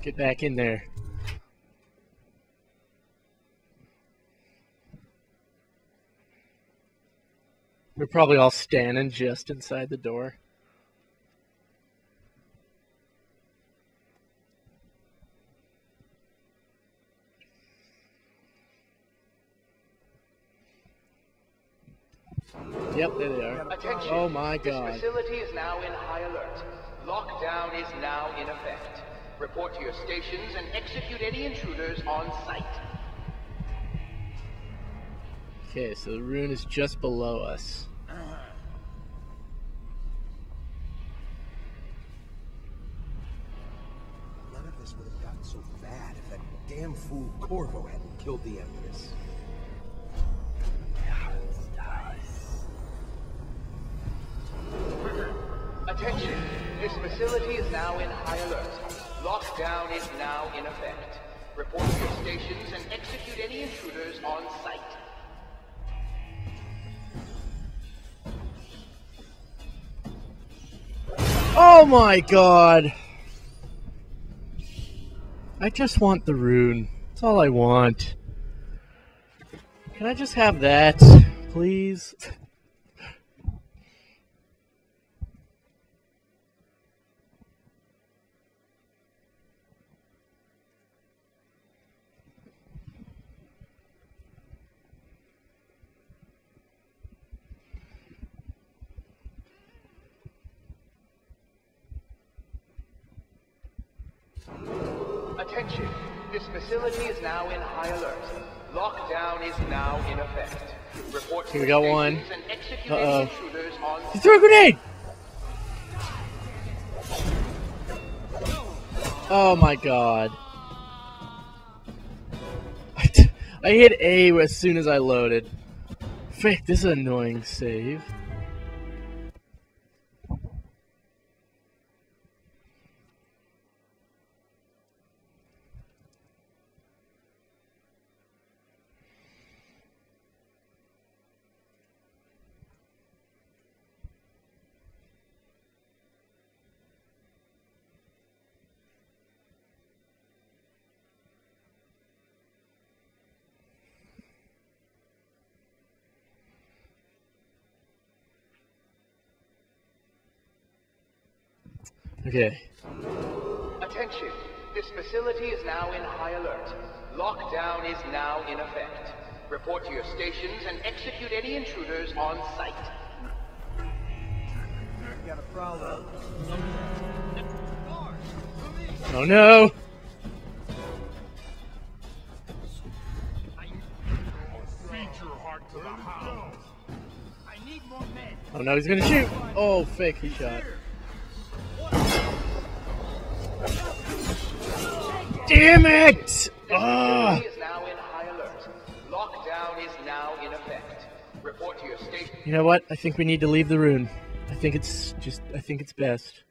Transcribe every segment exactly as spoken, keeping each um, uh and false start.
Get back in there. They're probably all standing just inside the door. Yep, there they are. Attention. Oh my God. This facility is now in high alert. Lockdown is now in effect. Report to your stations and execute any intruders on site. Okay, so the Rune is just below us. None of this would have gotten so bad if that damn fool Corvo hadn't killed the Empress. Attention! This facility is now in high alert. Lockdown is now in effect. Report to your stations and execute any intruders on site. Oh my God! I just want the Rune. That's all I want. Can I just have that, please? Attention, this facility is now in high alert. Lockdown is now in effect. Report to Here we got one. Uh oh. He threw a grenade! Oh my God. I, I hit A as soon as I loaded. Frick, this is an annoying save. Okay. Attention. This facility is now in high alert. Lockdown is now in effect. Report to your stations and execute any intruders on site. Got a problem. Oh no! Feed your heart to the house. I need more men. Oh no, he's gonna shoot! Oh, fake, he shot. Damn it! Ugh. You know what? I think we need to leave the Rune. I think it's just, I think it's best.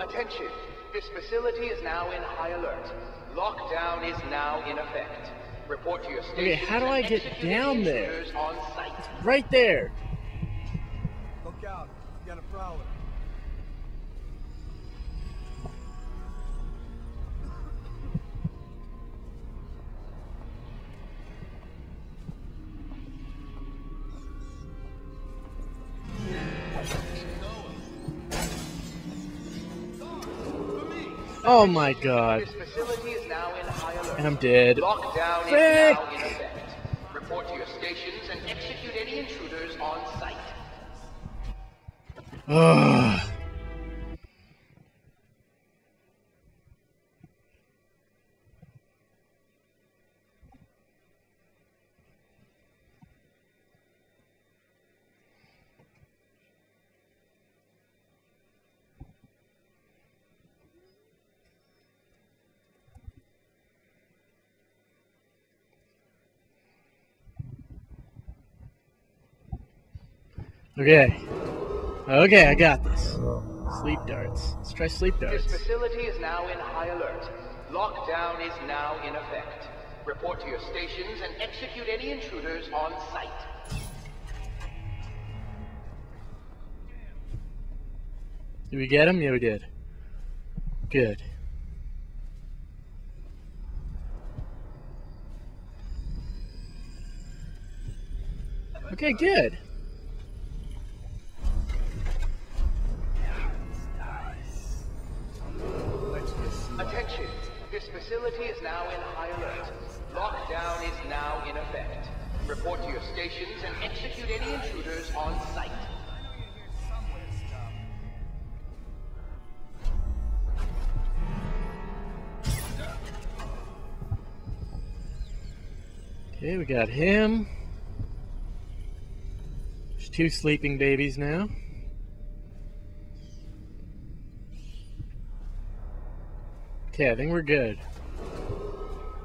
Attention, this facility is now in high alert. Lockdown is now in effect. Report to your station. Okay, how do I get down there? It's right there. Look out, you got a problem. Oh my God. And I'm dead. Frick! Report to your stations and execute any intruders on site. Ugh. Okay. Okay, I got this. Sleep darts. Let's try sleep darts. This facility is now in high alert. Lockdown is now in effect. Report to your stations and execute any intruders on site. Did we get him? Yeah, we did. Good. Okay, good. Attention, this facility is now in high alert. Lockdown is now in effect. Report to your stations and execute any intruders on site. Okay, we got him. There's two sleeping babies now. Okay, I think we're good.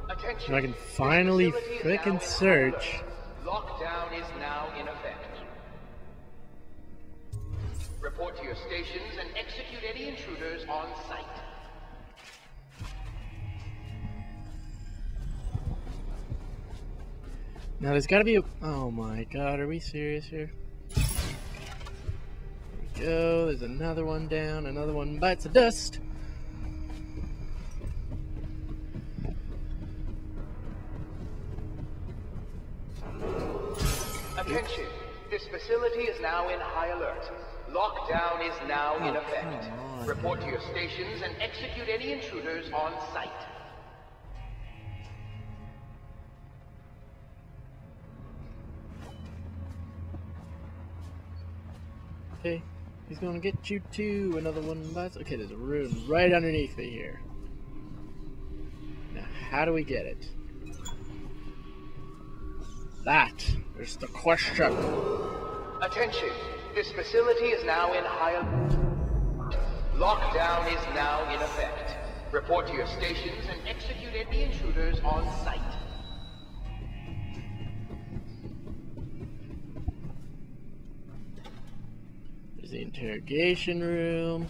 Attention. And I can finally frickin' search. Lockdown is now in effect. Report to your stations and execute any intruders on site. Now there's gotta be a... Oh my god, are we serious here? There we go, there's another one down, another one bites the dust. Attention, this facility is now in high alert. Lockdown is now oh, in effect. On, Report man. to your stations and execute any intruders on site. Okay, he's gonna get you too. Another one bites. Okay, there's a room right underneath me here. Now, how do we get it? That is the question. Attention, this facility is now in high alert. Lockdown is now in effect. Report to your stations and execute any intruders on site. There's the interrogation room.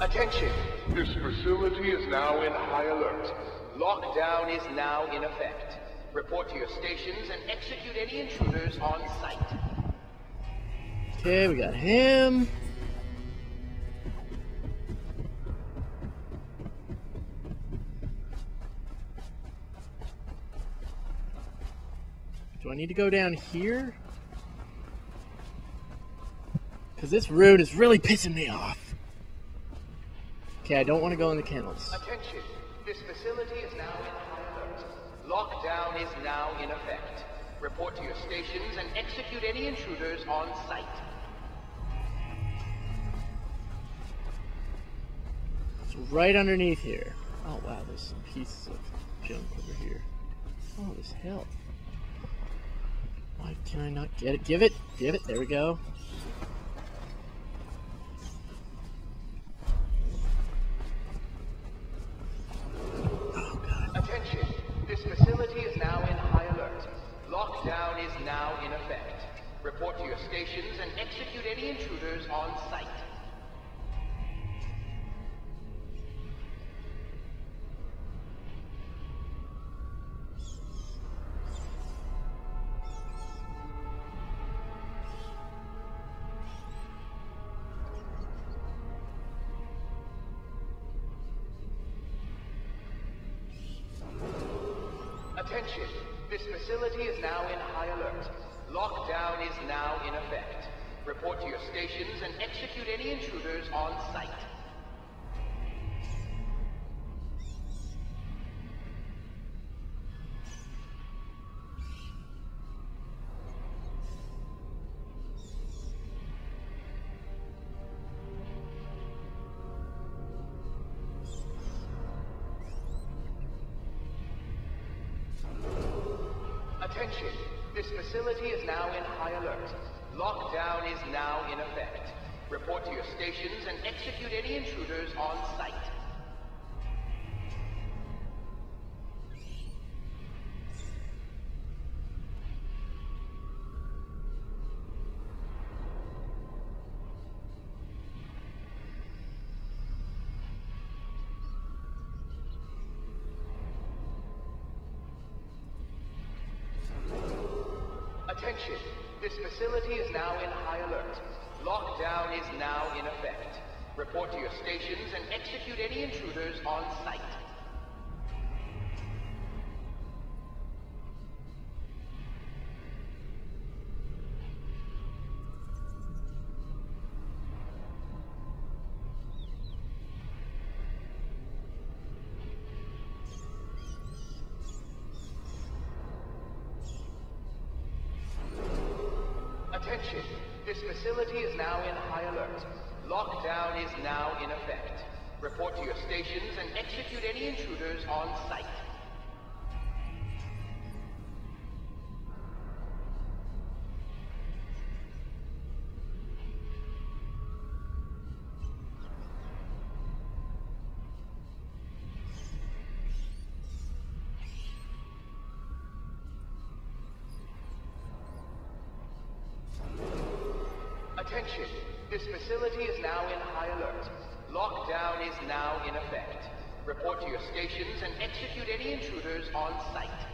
Attention, this facility is now in high alert. Lockdown is now in effect. Report to your stations and execute any intruders on site. Okay, we got him. Do I need to go down here? Because this Rune is really pissing me off. Okay, I don't want to go in the kennels. Attention, this facility is now in high alert. Lockdown is now in effect. Report to your stations and execute any intruders on site. It's right underneath here. Oh wow, there's some pieces of junk over here. Oh, this hell. Why can I not get it? Give it, give it, there we go. Report to your stations and execute any intruders on site. Attention, this facility is now in high alert. Lockdown is now in effect. Report to your stations and execute any intruders on site. Attention. This facility is now in high alert. Lockdown is now in effect. Report to your stations and execute any intruders on site. Attention! This facility is now in high alert. Lockdown is now in effect. Report to your stations and execute any intruders on site. Attention! This facility is now in high alert. Lockdown is now in effect. Report to your stations and execute any intruders on site. Attention! This facility is now in high alert. Lockdown is now in effect. Report to your stations and execute any intruders on site.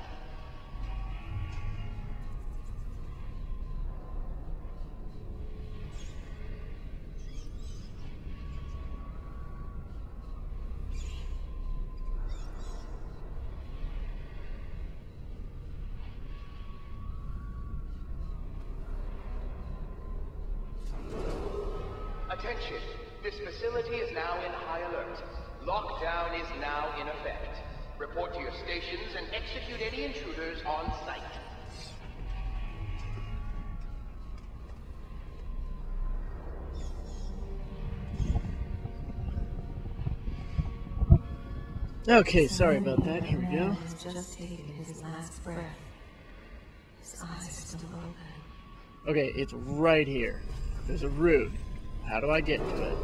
Attention! This facility is now in high alert. Lockdown is now in effect. Report to your stations and execute any intruders on site. Okay, sorry about that. Here we go. He's just taken his last breath. His eyes still open. Okay, it's right here. There's a Rune. How do I get to it?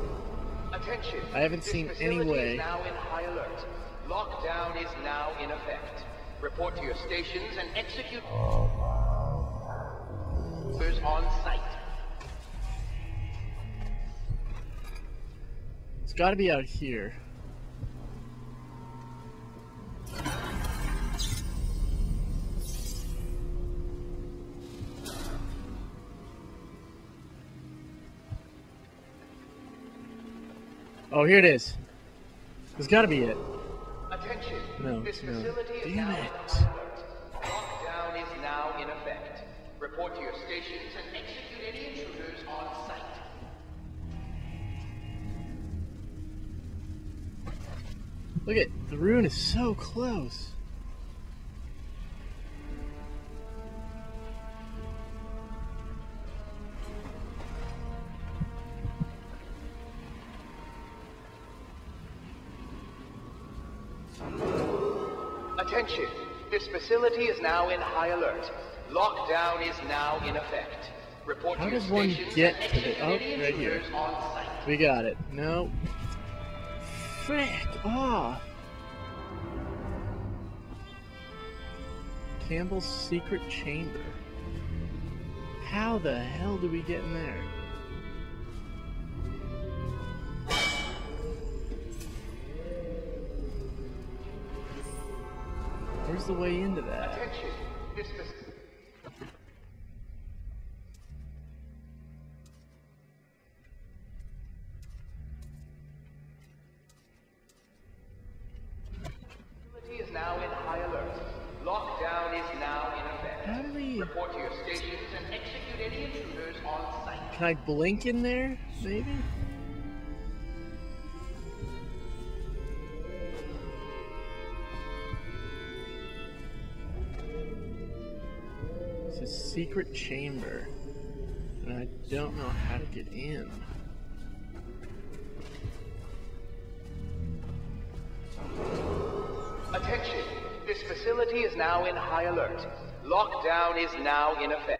Attention. I haven't this seen any way. Is now in high alert. Lockdown is now in effect. Report to your stations and execute on site. It's got to be out here. Oh, here it is. There's got to be it. Attention. No, this no. Facility Damn is it. Lockdown is now in effect. Report to your stations and execute any intruders on site. Look at the Rune is so close. Attention! This facility is now in high alert. Lockdown is now in effect. Report How to your does one get to it? Oh, right here. We got it. No. Frick off! Campbell's secret chamber. How the hell do we get in there? Where's the way into that? Attention. This facility is now in high alert. Lockdown is now in effect. How do we report to your stations and execute any intruders on site? Can I blink in there, maybe? It's a secret chamber, and I don't know how to get in. Attention! This facility is now in high alert. Lockdown is now in effect.